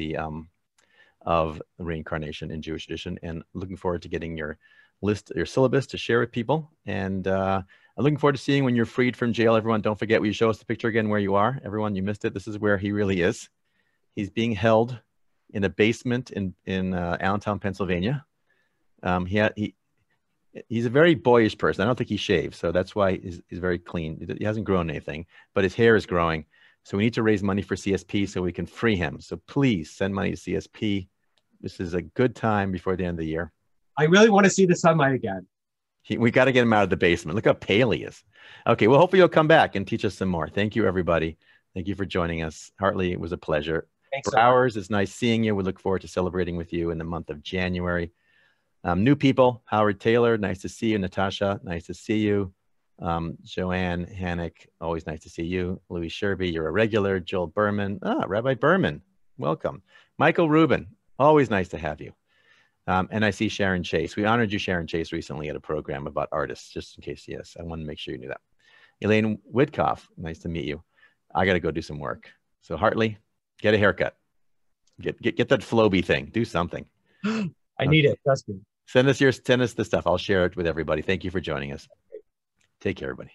reincarnation in Jewish tradition. And looking forward to getting your syllabus to share with people. And I'm looking forward to seeing when you're freed from jail. Everyone, don't forget, will you show us the picture again where you are? Everyone, you missed it. This is where he really is. He's being held in a basement in Allentown, Pennsylvania. He's a very boyish person. I don't think he shaves, so that's why he's very clean. He hasn't grown anything, but his hair is growing. So we need to raise money for CSP so we can free him. So please send money to CSP. This is a good time before the end of the year. I really want to see the sunlight again. We got to get him out of the basement. Look how pale he is. Okay, well, hopefully you'll come back and teach us some more. Thank you, everybody. Thank you for joining us. Hartley, it was a pleasure. Thanks so much. It's nice seeing you. We look forward to celebrating with you in the month of January. New people, Howard Taylor, nice to see you. Natasha, nice to see you. Joanne Hannock, always nice to see you. Louis Sherby, you're a regular. Joel Berman, Rabbi Berman, welcome. Michael Rubin, always nice to have you. And I see Sharon Chase. We honored you, Sharon Chase, recently at a program about artists, just in case, yes. I want to make sure you knew that. Elaine Witkoff, nice to meet you. I got to go do some work. So Hartley, get a haircut. Get that Floby thing. Do something. I need it, trust me. Send us the stuff. I'll share it with everybody. Thank you for joining us. Take care, everybody.